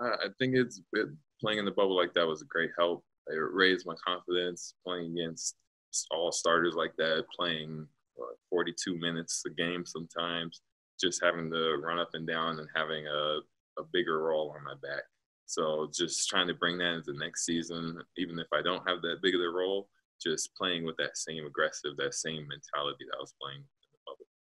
I think playing in the bubble like that was a great help. It raised my confidence, playing against all starters like that, playing 42 minutes a game sometimes, just having to run up and down and having a bigger role on my back. So just trying to bring that into the next season, even if I don't have that big of a role, just playing with that same aggressive, that same mentality that I was playing